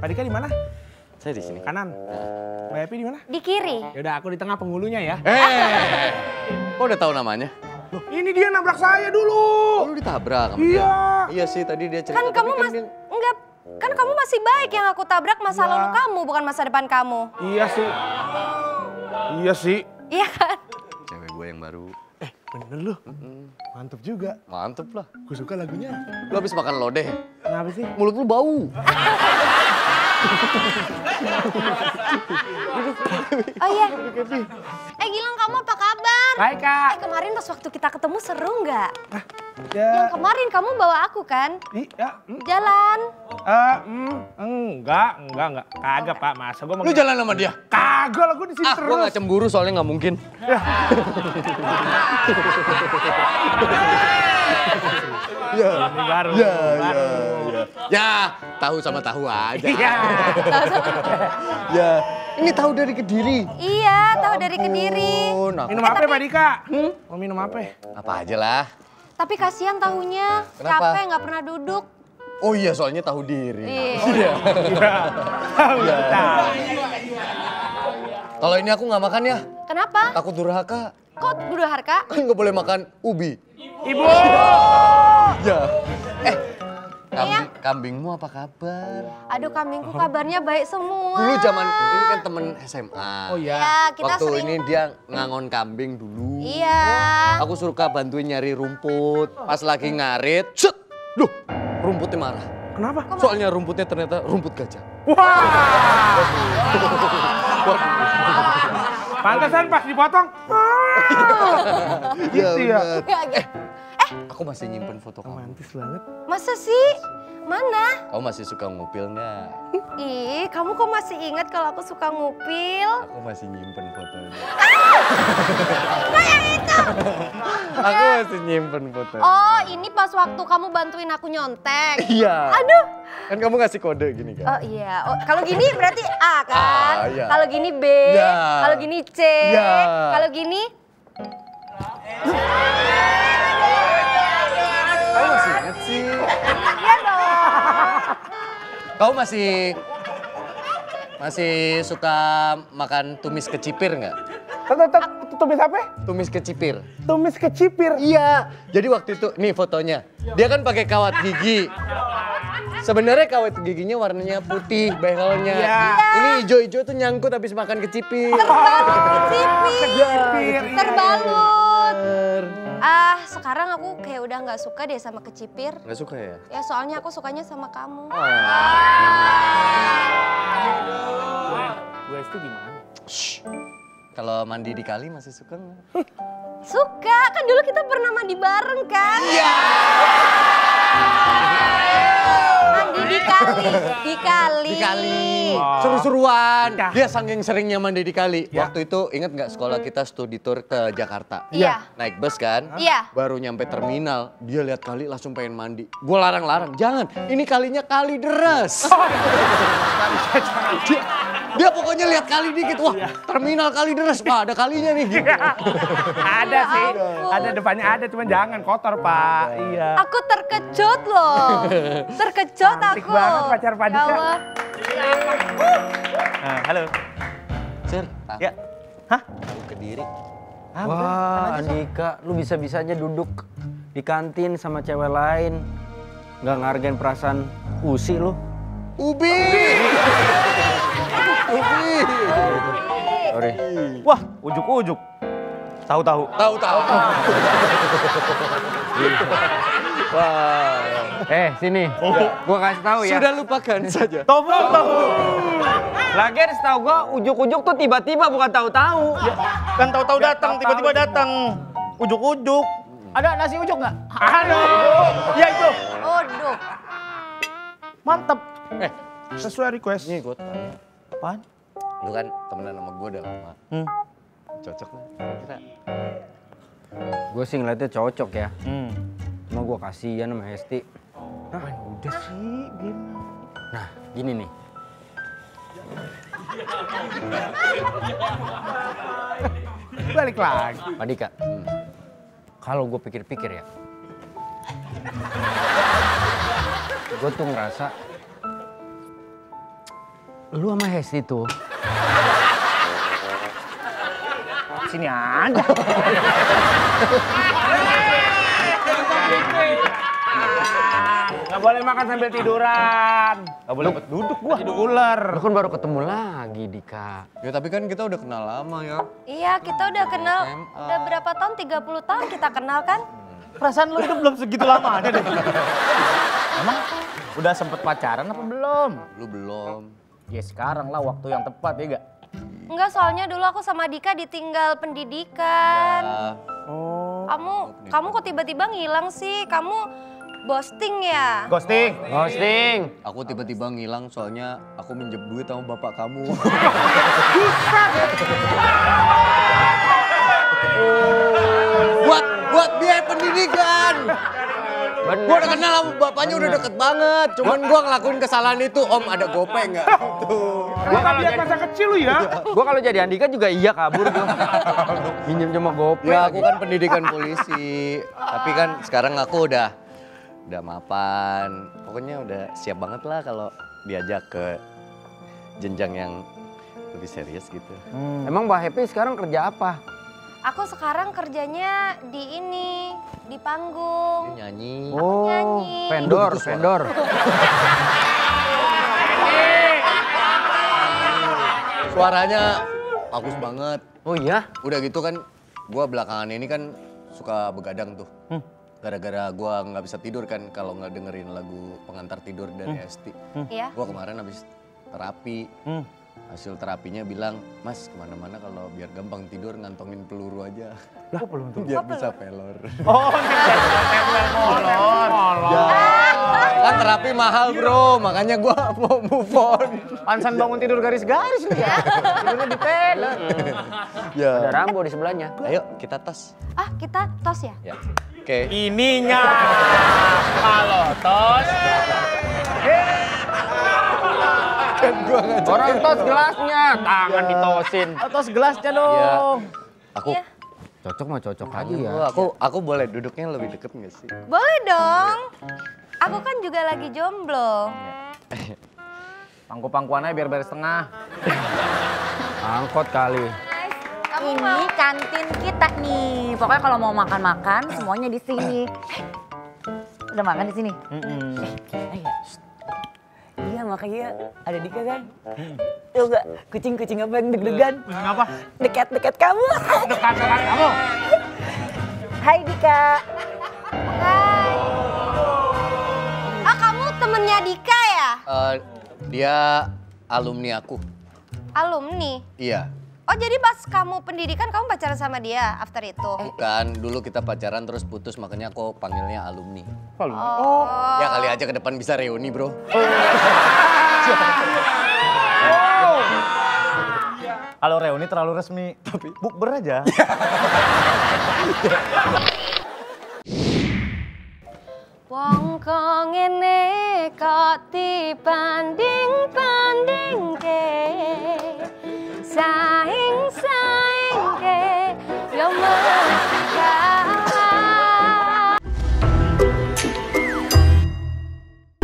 Pak Dika di mana? Saya di sini. Kanan. Mbak Epi di mana? Di kiri. Yaudah aku di tengah penghulunya ya. Kok udah tahu namanya? Loh, ini dia nabrak saya dulu. Lu ditabrak? Iya. Iya sih tadi dia cerita. Kan kamu masih enggak. Kan kamu masih baik, yang aku tabrak masa lalu kamu bukan masa depan kamu. Iya sih. Iya sih. Iya kan? Cewek gue yang baru. Bener lu, mantep juga. Mantep lah. Gue suka lagunya. Lu habis makan lodeh? Kenapa sih? Mulut lu bau. Oh iya. Gilang, kamu apa kabar? Baik, Kak. Kemarin pas waktu kita ketemu seru nggak? Yang kemarin kamu bawa aku kan? Iya. Jalan. Enggak. Kagak, Pak. Masa gue mau... Lu jalan sama dia? Kagak lah, gue disini terus. Gue nggak cemburu soalnya nggak mungkin. Ya, tahu sama tahu aja. Ini tahu dari Kediri. Iya, tahu dari Kediri. Minum apa, Pak Dika? Mau minum apa? Apa aja lah. Tapi kasihan tahunya, capek nggak pernah duduk. Oh iya, soalnya tahu diri. Iya. Kalau ini aku nggak makan ya. Kenapa? Takut durhaka. Kok durhaka? Kan nggak boleh makan ubi. Ibu. Ya. Kambingmu apa kabar? Aduh, kambingku kabarnya baik semua. Dulu zaman ini kan temen SMA. Oh iya. Kita waktu sering... ini dia ngangon kambing dulu. Iya. Aku suka bantuin nyari rumput. Pas lagi ngarit, set! Loh, rumputnya marah. Kenapa? Soalnya rumputnya ternyata rumput gajah. Wah. Pantesan pas dipotong. Gitu ya. Aku masih nyimpen foto kamu. Romantis banget. Masa sih? Mana? Kamu masih suka ngupil nggak? Ih, kamu kok masih ingat kalau aku suka ngupil? Aku masih nyimpen fotonya. Kayak itu! Aku masih nyimpen fotonya. Oh, ini pas waktu kamu bantuin aku nyontek? Iya. Aduh! Kan kamu ngasih kode gini kan? Oh iya. Oh, kalau gini berarti A kan? Iya. Kalau gini B, kalau gini C, kalau gini... Kamu masih inget sih? Iya dong. Kamu masih suka makan tumis kecipir nggak? Tumis apa? Tumis kecipir. Tumis kecipir? Iya. Jadi waktu itu, nih fotonya. Dia kan pakai kawat gigi. Sebenarnya kawat giginya warnanya putih, behelnya. Ini hijau-hijau tuh nyangkut habis makan kecipir. Terbalut. Ah, sekarang aku kayak udah nggak suka deh sama kecipir. Nggak suka ya? Ya soalnya aku sukanya sama kamu. Gue itu gimana? Kalau mandi di kali masih suka nggak? Suka, kan dulu kita pernah mandi bareng kan? Iya. Mandi di kali, seru-seruan. Dia saking seringnya mandi di kali. Waktu itu inget nggak sekolah kita studi tour ke Jakarta? Iya. Naik bus kan? Iya. Baru nyampe terminal, dia lihat kali langsung pengen mandi. Gue larang-larang, jangan. Ini kalinya kali deres. Dia pokoknya lihat kali dikit, wah terminal kali deres, Pak, ada kalinya nih. Ada sih, ada depannya ada, cuman jangan kotor, Pak. Iya. Aku terkejut loh, terkejut aku. Cantik banget pacar Pak Dika. Halo. Sir, ya. Hah? Aku Kediri. Wah, Andika, lu bisa-bisanya duduk di kantin sama cewek lain. Nggak ngehargain perasaan Usi lu. Ubi! Ubi! Sorry. Wah, ujuk-ujuk. Tahu-tahu. Tahu-tahu. Wah. Sini. Gua kasih tahu ya. Sudah lupakan saja. Tahu-tahu. Lagian setahu gua ujuk-ujuk tuh tiba-tiba bukan tahu-tahu. Kan tahu-tahu datang, tiba-tiba datang. Ujuk-ujuk. Ada nasi ujuk nggak? Aduh. Ya itu. Ujuk. Mantap. Sesuai request. Nih gue tanya. Apaan? Lu kan temenan sama gue udah lama. Cocok lah kira-kira. Gue sih ngeliatnya cocok ya. Cuma gue kasihan sama Hesti. Nah udah sih gini. Nah gini nih. Balik lagi. Pak Dika. Kalau gue pikir-pikir ya. Gue tuh ngerasa Lu sama Hesti tuh. Sini aja. Gak boleh makan sambil tiduran. Gak boleh duduk gua. Tidur ular. Lu kan baru ketemu lagi, Dika. Ya tapi kan kita udah kenal lama ya. Iya, kita udah kenal. SMA. Udah berapa tahun? 30 tahun kita kenal kan? Perasaan lu itu belum segitu lama ada deh. Emang udah sempet pacaran apa belum? Lu belum. Ya sekarang lah waktu yang tepat ya gak? Enggak, soalnya dulu aku sama Dika ditinggal pendidikan. Ya. Oh. Kamu kok tiba-tiba ngilang sih? Kamu ghosting ya? Ghosting? Ghosting. Aku tiba-tiba ngilang soalnya aku minjem duit sama bapak kamu. Bisa. Buat biaya pendidikan. Bener. Gua udah kenal sama bapaknya. Bener. Udah deket banget. Cuman gua ngelakuin kesalahan itu. Om ada gopeng nggak? Tuh. Gua kalau jadi masa kecil lu ya. Gua kalau jadi Andhika juga iya kabur gua. Minjem cuma gopeng. Ya aku kan pendidikan polisi. Tapi kan sekarang aku udah mapan, pokoknya udah siap banget lah kalau diajak ke jenjang yang lebih serius gitu. Emang Mbak Happy sekarang kerja apa? Aku sekarang kerjanya di panggung. Dia nyanyi. Oh, nyanyi. Vendor. Suaranya bagus banget. Oh iya? Udah gitu kan, gua belakangan ini kan suka begadang tuh. Gara-gara gue nggak bisa tidur kan kalau nggak dengerin lagu pengantar tidur dari Hesti. Iya. Gue kemarin habis terapi. Hasil terapinya bilang, Mas kemana-mana kalau biar gampang tidur ngantongin peluru aja. Lah peluru tuh? Biar bisa pelor. Oh, pelor. Kan terapi mahal bro, makanya gue mau move on. Pansan bangun tidur garis-garis nih ya. Tidurnya di pelor. Ya. Ada Rambo di sebelahnya. Ayo kita tos. Ah kita tos ya? Ya. Oke. Ininya kalau tos. Orang tos gelasnya, tangan ditosin. Tos gelasnya dong. Aku cocok mah cocok aja ya. Aku boleh duduknya lebih deket nggak sih? Boleh dong. Aku kan juga lagi jomblo. Pangku-pangkuannya biar beres tengah. Angkot kali. Ini kantin kita nih. Pokoknya kalau mau makan-makan semuanya di sini. Udah makan di sini? Iya makanya ada Dika kan? Tuh gak kucing-kucing apa yang deg-degan? Kucing apa? Dekat-dekat kamu. Dekat-dekat kamu? Hai Dika. Hai. Oh kamu temennya Dika ya? Dia alumni aku. Alumni? Iya. Oh jadi pas kamu pendidikan kamu pacaran sama dia after itu? Bukan, dulu kita pacaran terus putus makanya aku panggilnya alumni. Alumni? Oh. Ya kali aja ke depan bisa reuni bro. Kalau reuni terlalu resmi, tapi bukber aja. Wong kong ngene kok dibanding-bandingke.